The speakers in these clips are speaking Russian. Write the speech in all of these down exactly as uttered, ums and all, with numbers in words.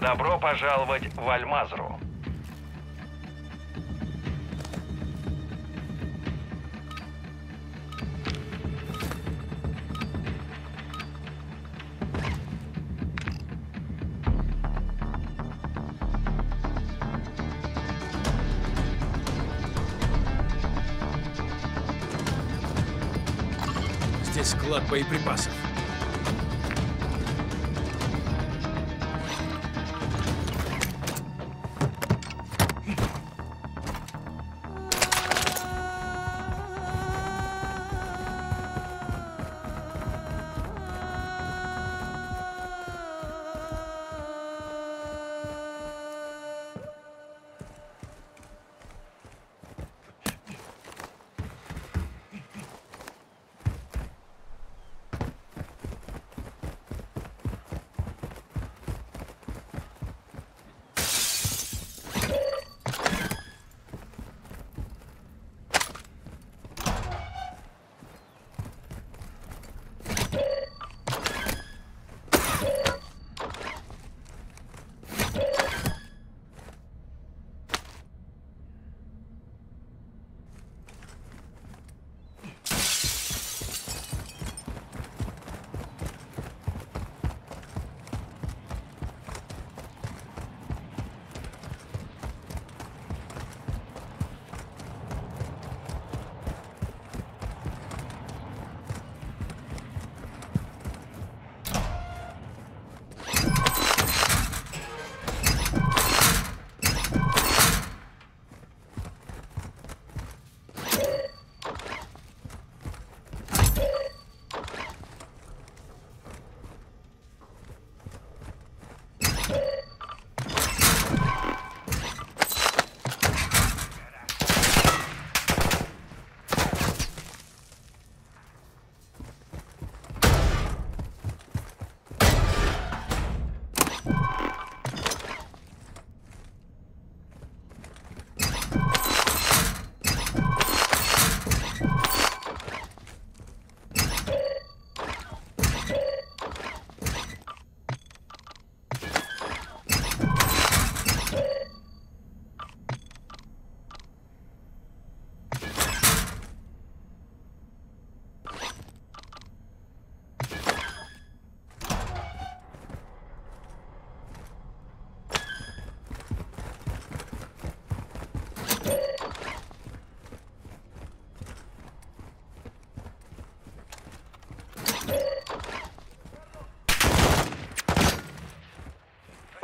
Добро пожаловать в Альмазру. Здесь склад боеприпасов.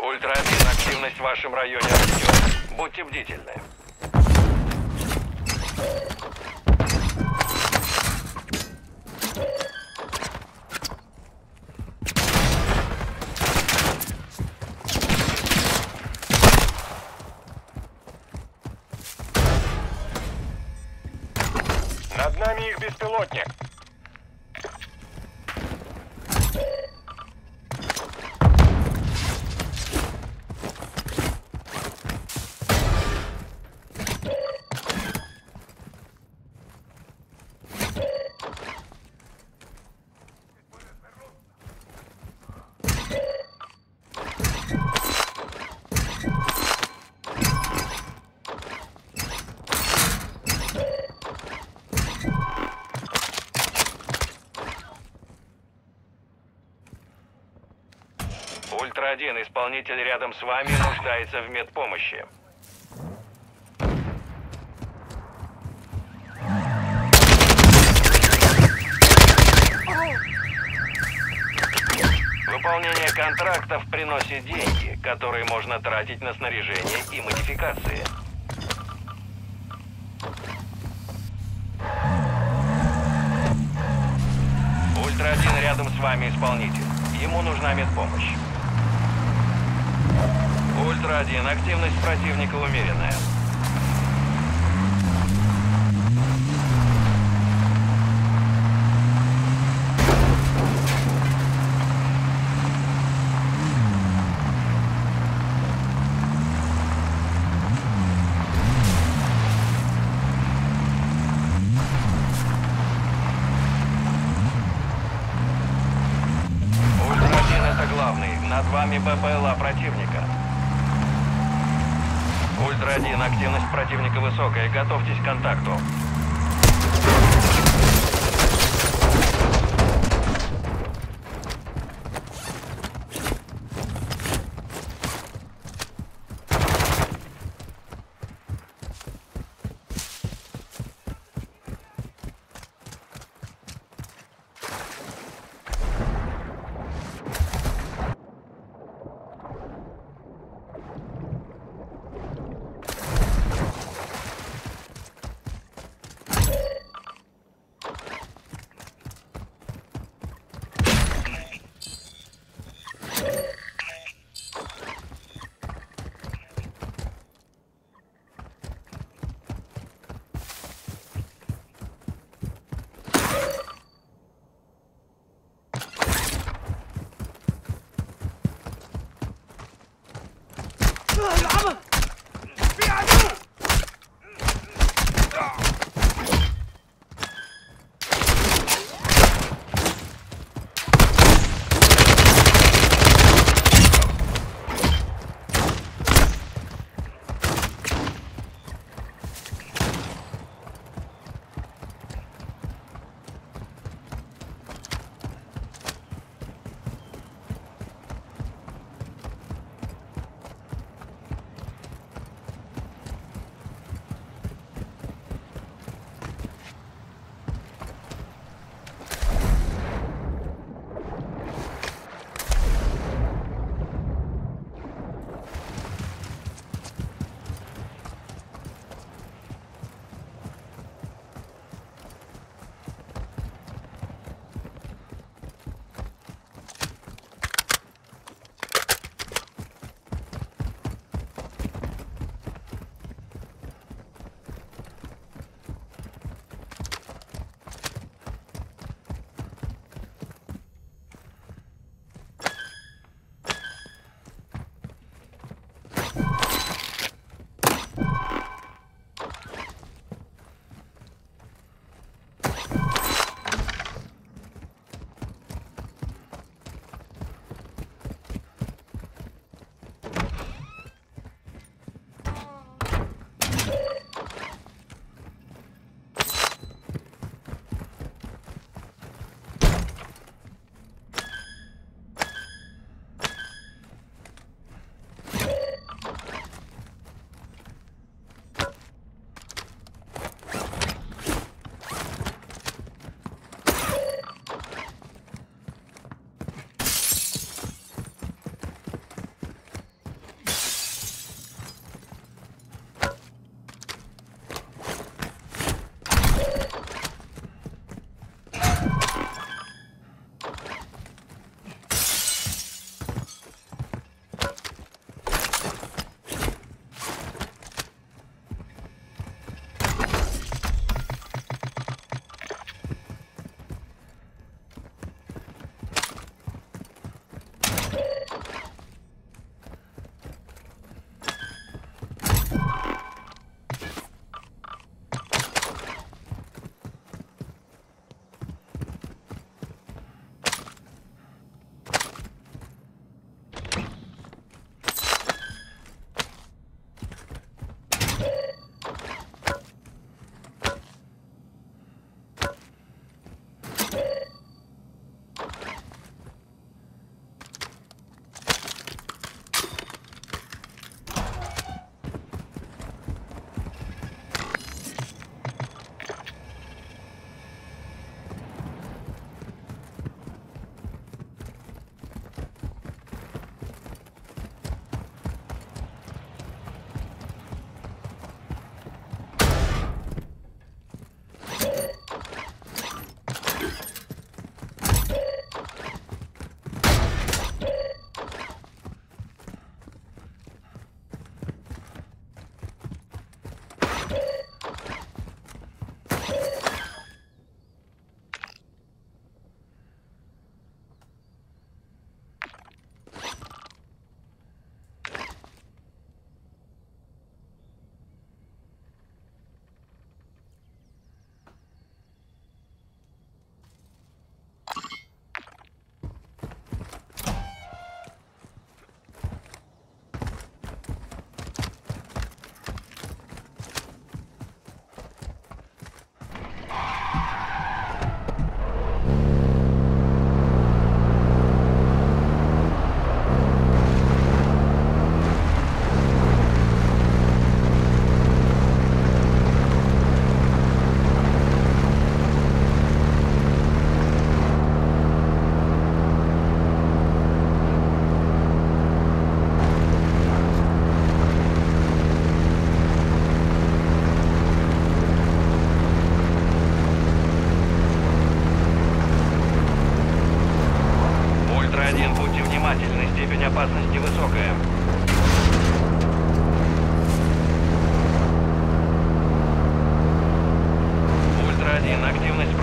Ультра один, активность в вашем районе растет. Будьте бдительны. Над нами их беспилотник. Ультра один, исполнитель рядом с вами нуждается в медпомощи. Выполнение контрактов приносит деньги, которые можно тратить на снаряжение и модификации. Ультра один рядом с вами исполнитель. Ему нужна медпомощь. Ультра один. Активность противника умеренная. Над вами группами БПЛА противника. Ультра-один, активность противника высокая. Готовьтесь к контакту.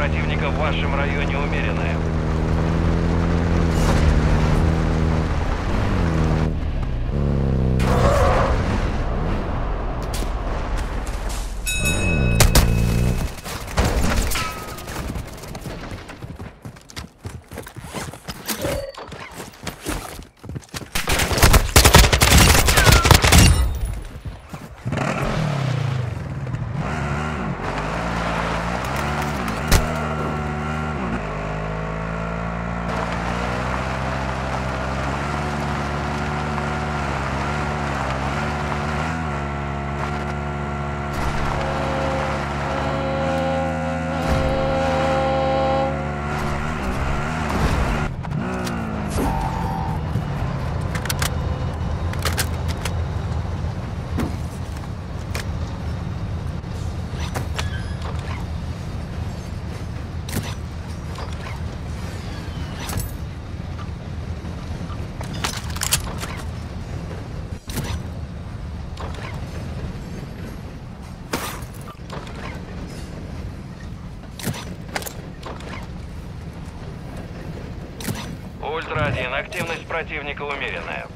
противника в вашем районе умеренная. Ультра-один, активность противника умеренная.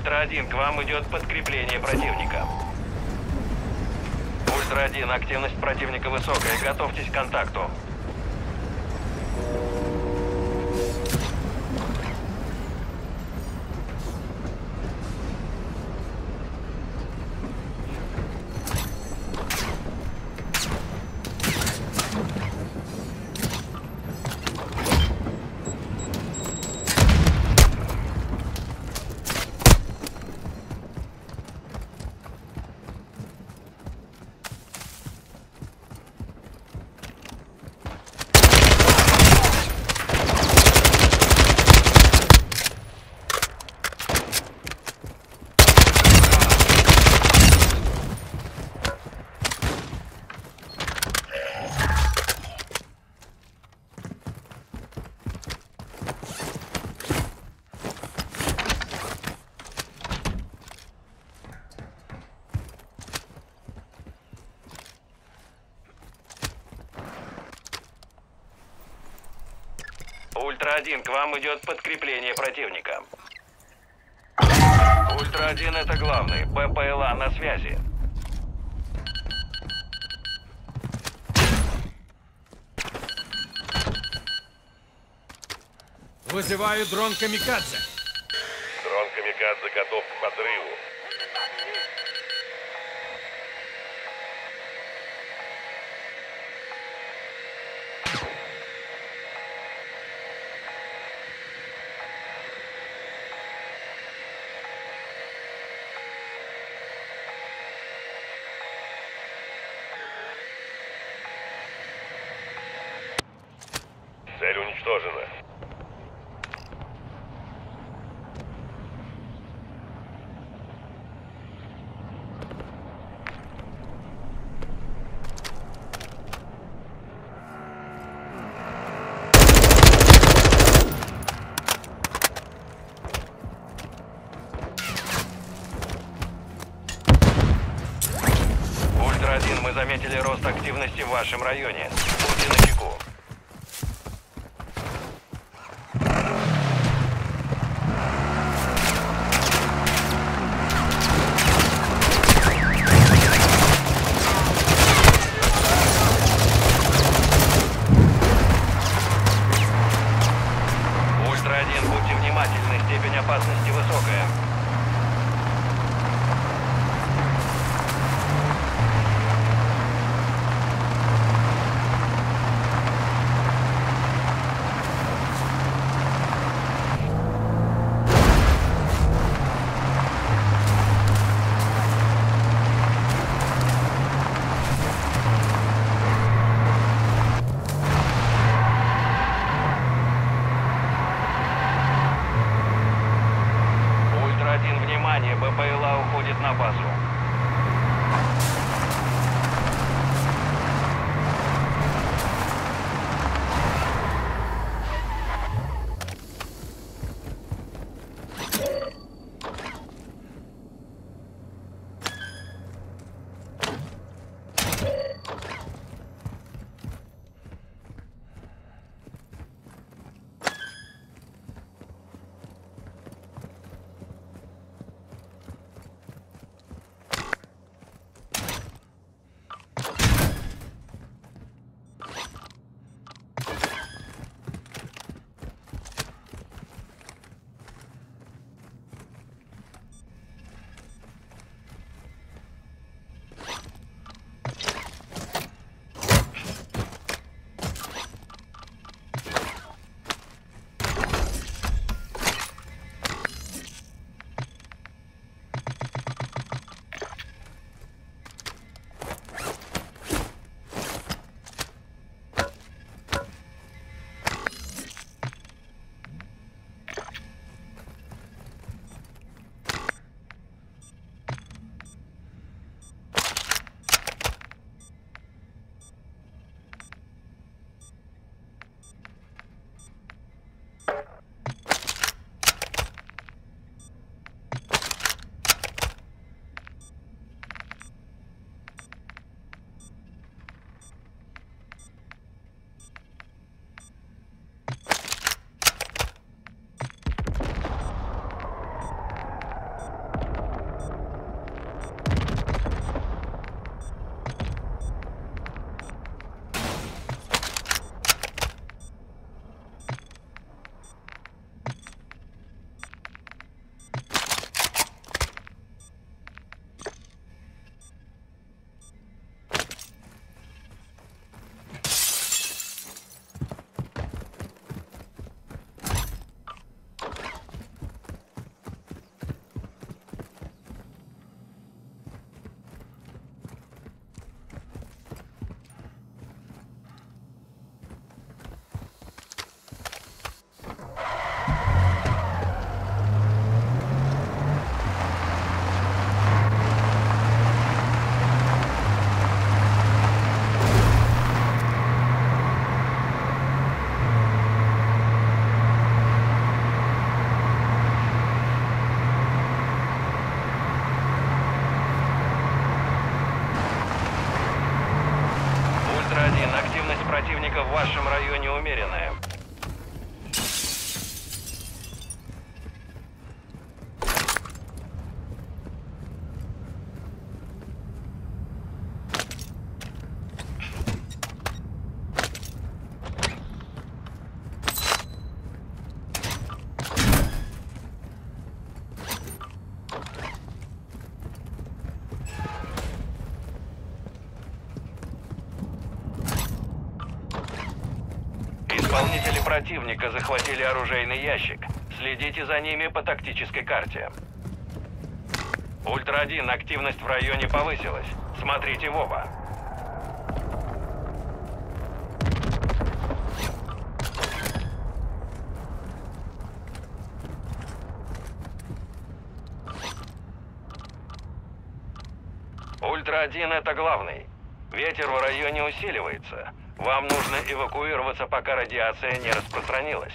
Ультра-один, к вам идет подкрепление противника. Ультра-один, активность противника высокая, готовьтесь к контакту. Ультра-один, к вам идет подкрепление противника. Ультра-один, это главный. БПЛА на связи. Вызываю дрон Камикадзе. прекратят заготовку к подрыву. Цель уничтожена. Ультра-один, мы заметили рост активности в вашем районе. Будьте начеку. Опасности высокая. БПЛА уходит на базу. Противника в вашем районе умеренная. Исполнители противника захватили оружейный ящик. Следите за ними по тактической карте. Ультра-один, активность в районе повысилась. Смотрите в оба. Ультра-один это главный. Ветер в районе усиливается. Вам нужно эвакуироваться, пока радиация не распространилась.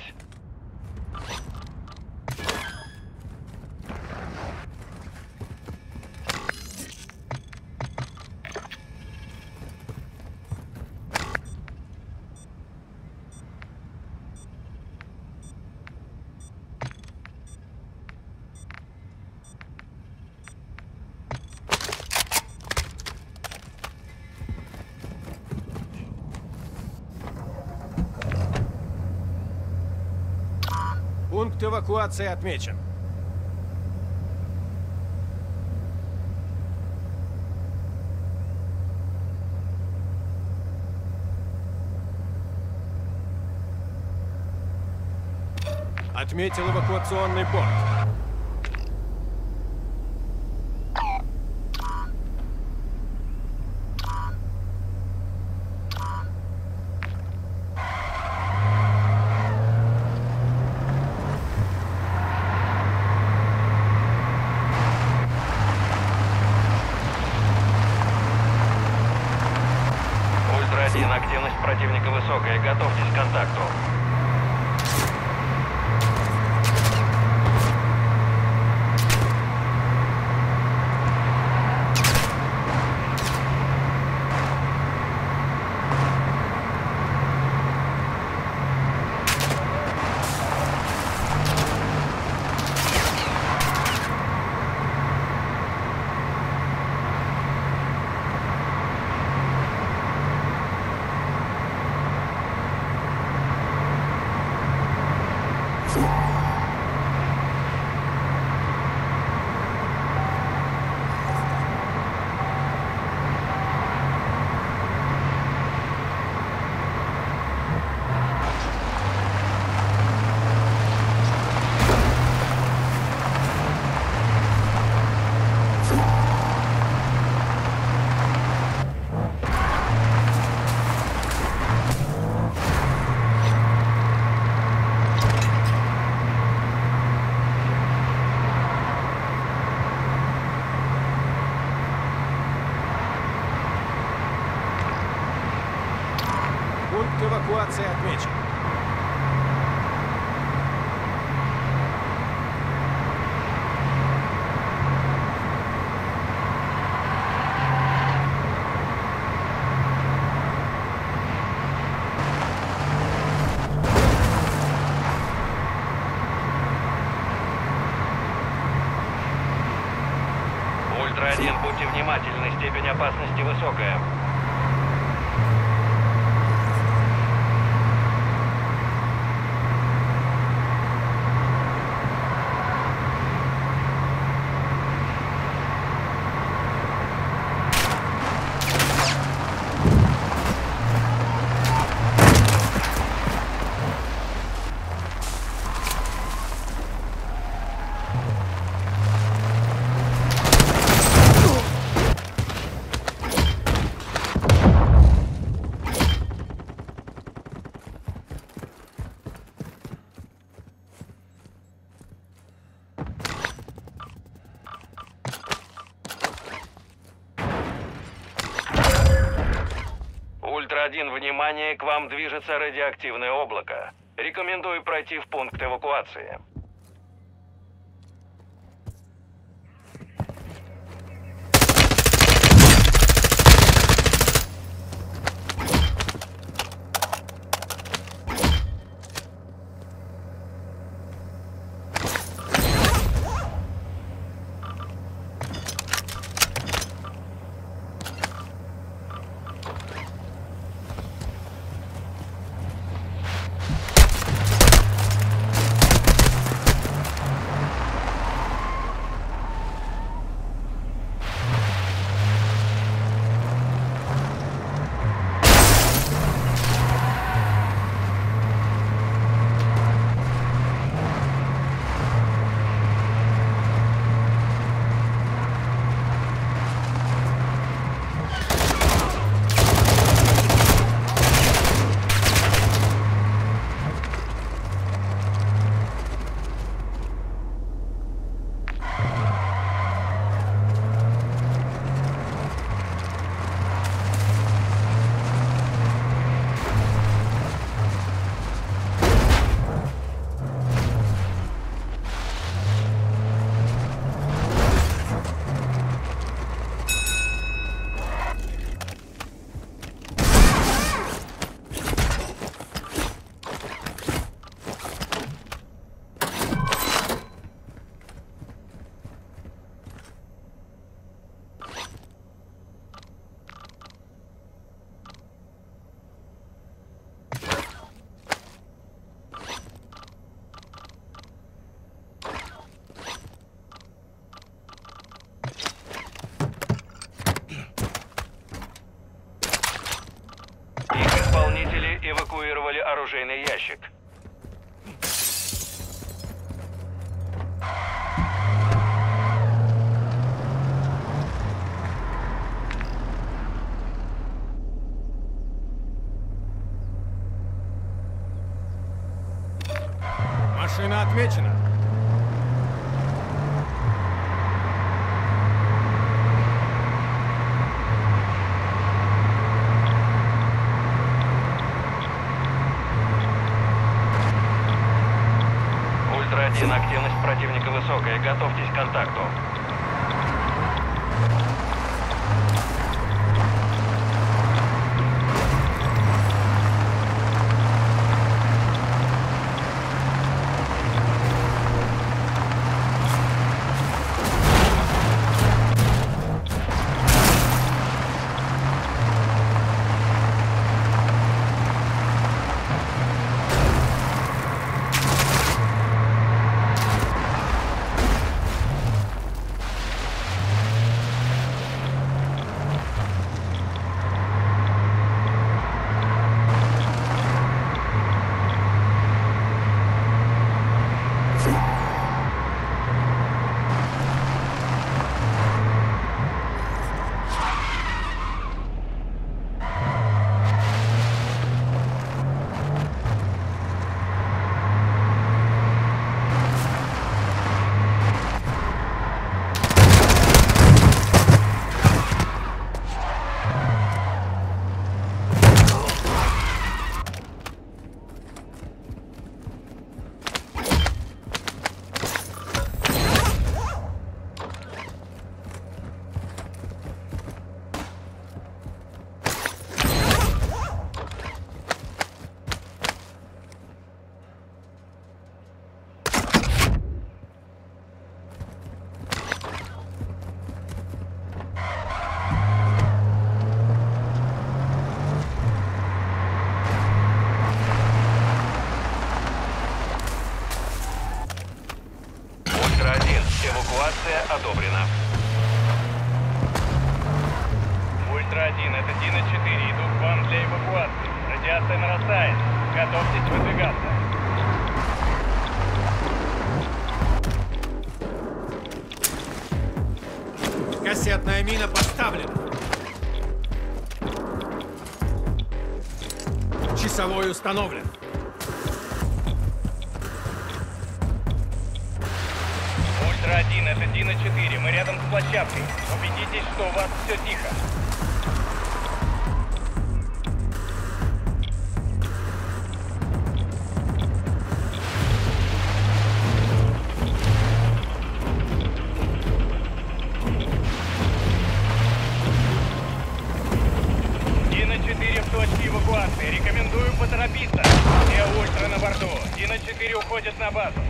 Пункт эвакуации отмечен. Отметил эвакуационный порт. Активность противника высокая. Готовьтесь к контакту. Эвакуация отмечена. Ультра-один, будьте внимательны, степень опасности высокая. Один, внимание, к вам движется радиоактивное облако. Рекомендую пройти в пункт эвакуации. оружейный ящик. Машина отмечена. Ультра-один, активность противника высокая. Готовьтесь к контакту. Одобрено. Ультра-один, это Дина-четыре. Иду к вам для эвакуации. Радиация нарастает. Готовьтесь выдвигаться. Кассетная мина поставлена. Часовой установлен. Ультра-один, это Дина-четыре. Мы рядом с площадкой. Убедитесь, что у вас все тихо. Дина-четыре в точке эвакуации. Рекомендую поторопиться. Все ультра на борту. Дина-четыре уходит на базу.